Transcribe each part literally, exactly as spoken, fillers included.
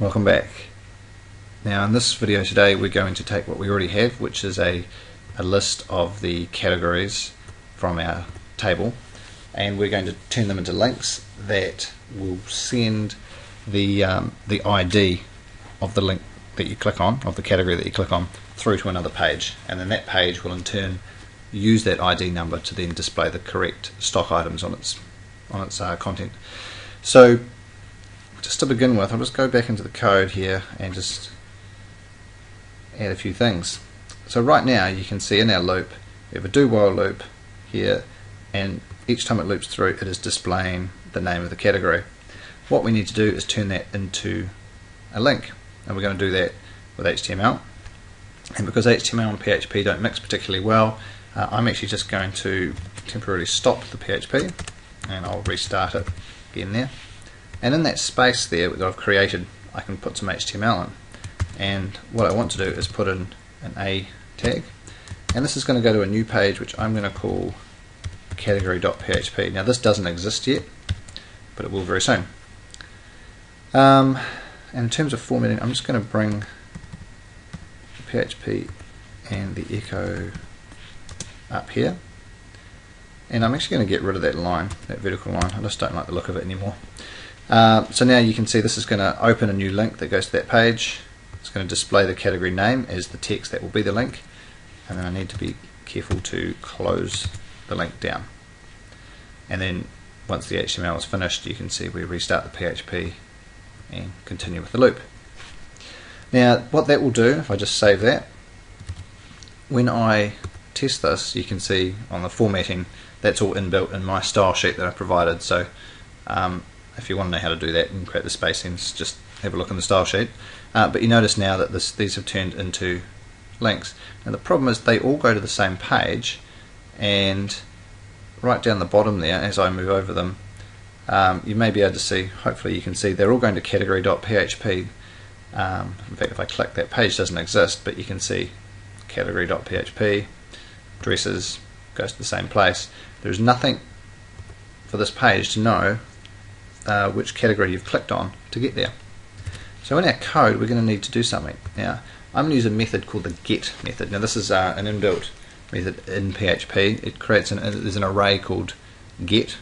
Welcome back. Now in this video today we're going to take what we already have, which is a, a list of the categories from our table, and we're going to turn them into links that will send the, um, the I D of the link that you click on, of the category that you click on, through to another page, and then that page will in turn use that I D number to then display the correct stock items on its, on its uh, content. So just to begin with, I'll just go back into the code here and just add a few things. So right now you can see in our loop we have a do while loop here, and each time it loops through it is displaying the name of the category. What we need to do is turn that into a link, and we're going to do that with H T M L, and because H T M L and P H P don't mix particularly well, uh, I'm actually just going to temporarily stop the P H P and I'll restart it again there. And in that space there that I've created, I can put some H T M L in. And what I want to do is put in an A tag. And this is going to go to a new page, which I'm going to call category dot P H P. Now this doesn't exist yet, but it will very soon. Um, and in terms of formatting, I'm just going to bring the P H P and the echo up here. And I'm actually going to get rid of that line, that vertical line. I just don't like the look of it anymore. Uh, so now you can see this is going to open a new link that goes to that page. It's going to display the category name as the text that will be the link, and then I need to be careful to close the link down. And then once the H T M L is finished, you can see we restart the P H P and continue with the loop. Now what that will do, if I just save that, when I test this you can see on the formatting that's all inbuilt in my style sheet that I provided. So um, if you want to know how to do that and create the spacings, just have a look in the style sheet. Uh, but you notice now that this, these have turned into links. Now the problem is they all go to the same page, and right down the bottom there, as I move over them, um, you may be able to see, hopefully you can see, they're all going to category dot P H P. Um, in fact, if I click, that page doesn't exist, but you can see category dot P H P, dresses, goes to the same place. There's nothing for this page to know Uh, which category you've clicked on to get there. So in our code we're going to need to do something. Now I'm going to use a method called the GET method. Now this is uh, an inbuilt method in P H P. It creates an, there's an array called GET,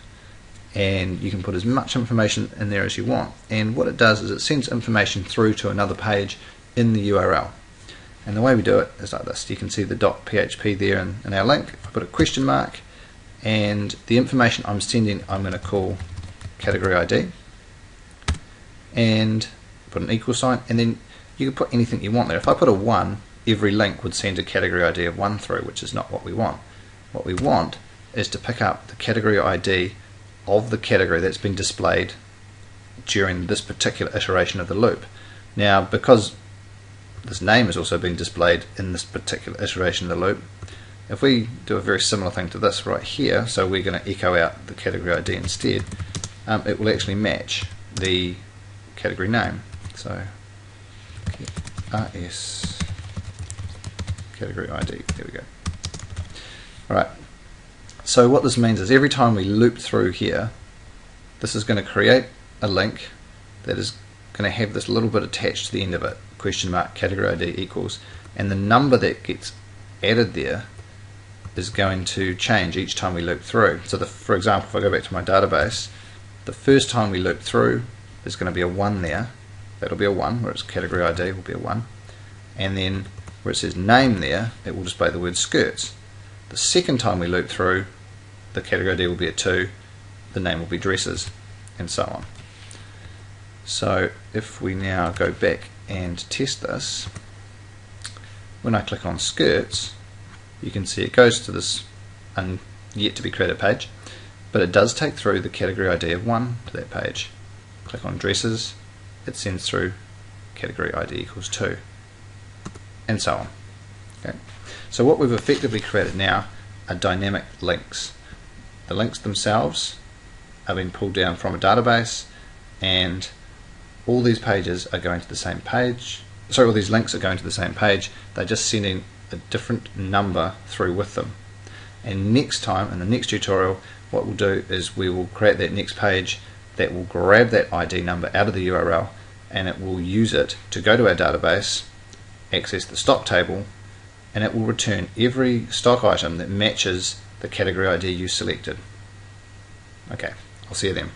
and you can put as much information in there as you want, and what it does is it sends information through to another page in the U R L. And the way we do it is like this. You can see the .php there in, in our link. I put a question mark, and the information I'm sending I'm going to call category I D, and put an equal sign, and then you can put anything you want there. If I put a one, every link would send a category I D of one through, which is not what we want. What we want is to pick up the category I D of the category that's been displayed during this particular iteration of the loop. Now because this name is also being displayed in this particular iteration of the loop, if we do a very similar thing to this right here, so we're going to echo out the category I D instead, Um, it will actually match the category name. So R S category I D, there we go. Alright, so what this means is every time we loop through here, this is going to create a link that is going to have this little bit attached to the end of it, question mark category I D equals, and the number that gets added there is going to change each time we loop through. So the, for example, if I go back to my database, the first time we loop through there's going to be a one there, that'll be a one, where it's category I D will be a one, and then where it says name there it will display the word skirts. The second time we loop through the category I D will be a two, the name will be dresses, and so on. So if we now go back and test this, when I click on skirts you can see it goes to this un- yet to be created page, but it does take through the category I D of one to that page. Click on dresses, it sends through category I D equals two, and so on. Okay. So what we've effectively created now are dynamic links. The links themselves are being pulled down from a database, and all these pages are going to the same page. Sorry, all these links are going to the same page. They're just sending a different number through with them. And next time, in the next tutorial, what we'll do is we will create that next page that will grab that I D number out of the U R L and it will use it to go to our database, access the stock table, and it will return every stock item that matches the category I D you selected. Okay, I'll see you then.